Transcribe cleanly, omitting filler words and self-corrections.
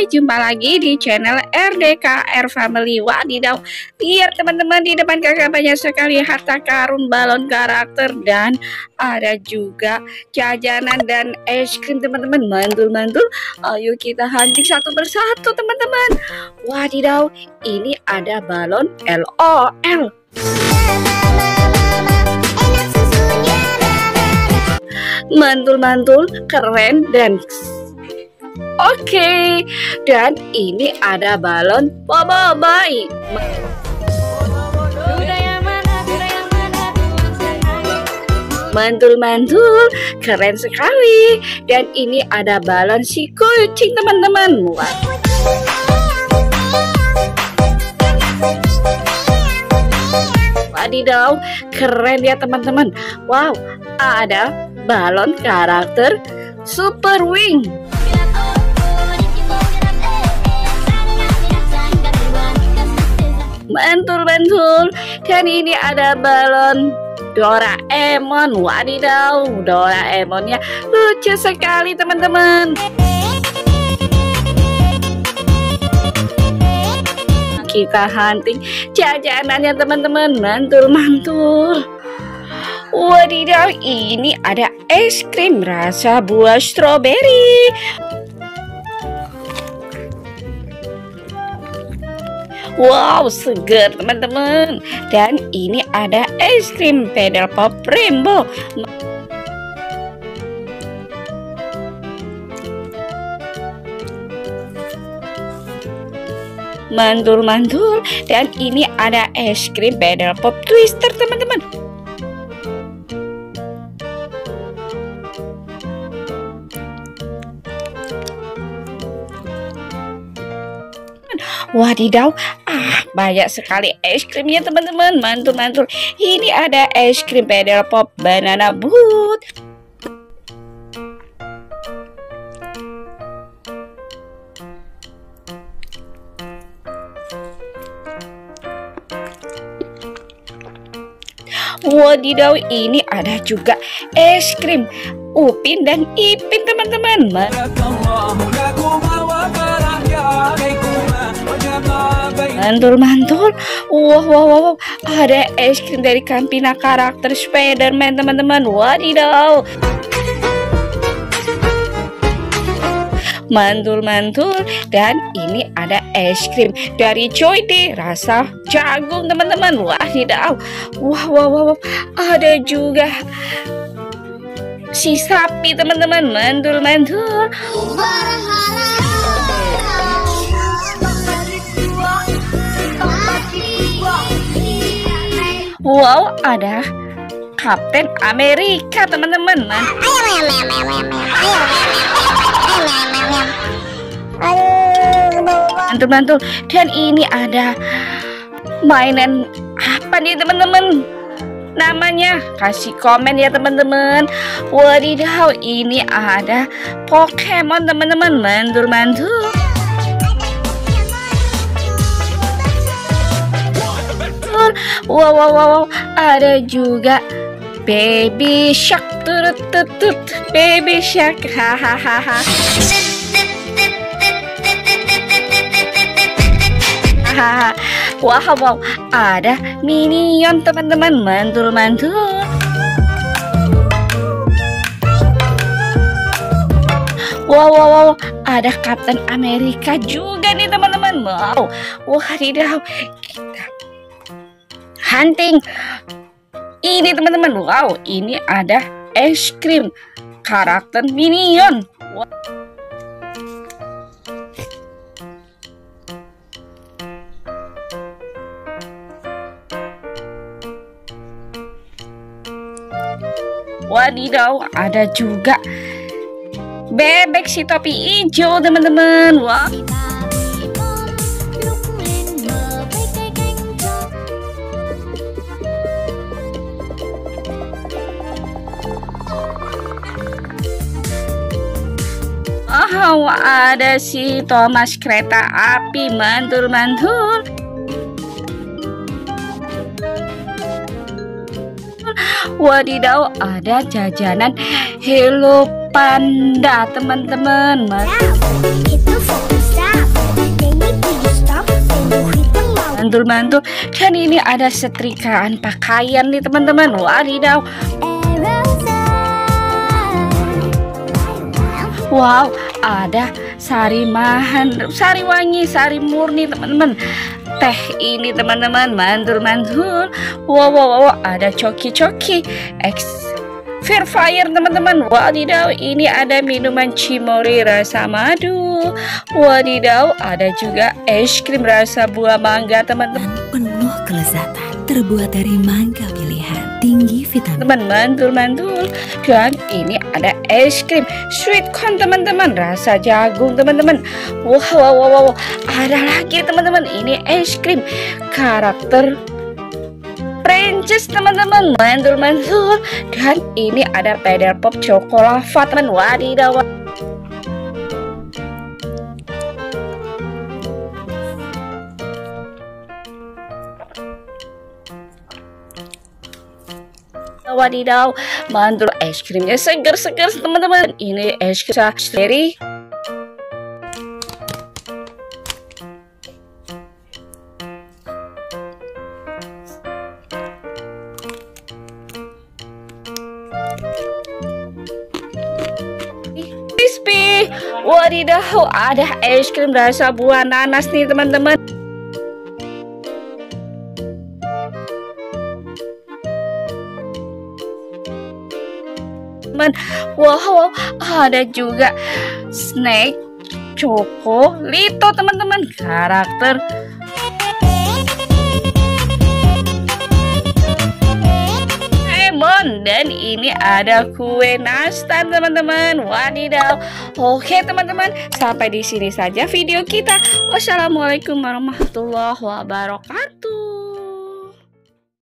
Bye, jumpa lagi di channel RDKR Family. Wadidaw, lihat teman-teman, di depan kakak banyak sekali harta karun, balon karakter, dan ada juga jajanan dan es krim teman-teman. Mantul-mantul, ayo kita hunting satu persatu teman-teman. Wadidaw, ini ada balon LOL. Mantul-mantul, keren, dan oke. Dan ini ada balon Boboiboy. Mantul-mantul, keren sekali. Dan ini ada balon si kucing teman-teman. Wadidaw, keren ya teman-teman. Wow, ada balon karakter Super Wing. Mantul-mantul. Dan ini ada balon Doraemon. Wadidaw, Doraemonnya lucu sekali teman-teman. Kita hunting jajanannya teman-teman. Mantul-mantul. Wadidaw, ini ada es krim rasa buah stroberi. Wow, segar teman-teman. Dan ini ada es krim Paddle Pop Rainbow. Mantul-mantul. Dan ini ada es krim Paddle Pop Twister teman-teman. Wadidaw, banyak sekali es krimnya teman-teman. Mantul-mantul. Ini ada es krim Paddle Pop Banana Boat. Wadidaw, ini ada juga es krim Upin dan Ipin teman-teman. Mantul-mantul. Wow, ada es krim dari Campina karakter Spider-Man teman-teman. Wadidaw, mantul-mantul. Dan ini ada es krim dari Joyday rasa jagung teman-teman. Wadidaw. Wow, ada juga si sapi teman-teman. Mantul-mantul. Wow, ada Kapten Amerika teman-teman. Mantul-mantul. Dan ini ada mainan apa nih teman-teman? Namanya, kasih komen ya teman-teman. Wadidaw, ini ada Pokemon teman-teman. Mantul-mantul. Wow, ada juga Baby Shark. Tutut Baby Shark. Hahaha. Wow, ada Minion teman-teman. Mantul-mantul. Wow, ada Kapten Amerika juga nih teman-teman. Wow, wadidaw, kita hunting ini teman-teman. Wow, ini ada es krim karakter Minion. Wow. Wadidaw, ada juga bebek si topi hijau teman-teman. Wow. Oh, ada si Thomas kereta api. Mantul-mantul. Wadidaw, ada jajanan Hello Panda teman-teman. mantul-mantul. Dan ini ada setrikaan pakaian nih teman-teman. Wadidaw. Wow, ada sari mahan, sari wangi, sari murni teman-teman. Teh ini teman-teman, mantul-mantul. Wow, wow, wow, ada Choki Coki X Fair Fire teman-teman. Wadidaw, ini ada minuman Cimory rasa madu. Wadidaw, ada juga es krim rasa buah mangga teman-teman. Penuh kelezatan, terbuat dari mangga pilihan, tinggi vitamin. Teman mantul-mantul. Dan ini ada es krim sweet corn teman-teman, rasa jagung teman-teman. Wow, wow, wow, wow. Ada lagi teman-teman, ini es krim karakter Prancis teman-teman, mantul-mantul. Dan ini ada Paddle Pop coklat teman. Wadidaw. Wadidaw, mantul, es krimnya segar-segar teman-teman. Ini es krim strawberry. Wadidaw, ada es krim rasa buah nanas nih teman-teman. Wow, ada juga snack Chocolito teman-teman, karakter Doraemon. Dan ini ada kue nastar teman-teman. Wadidaw. Oke teman-teman, sampai di sini saja video kita. Wassalamualaikum warahmatullahi wabarakatuh.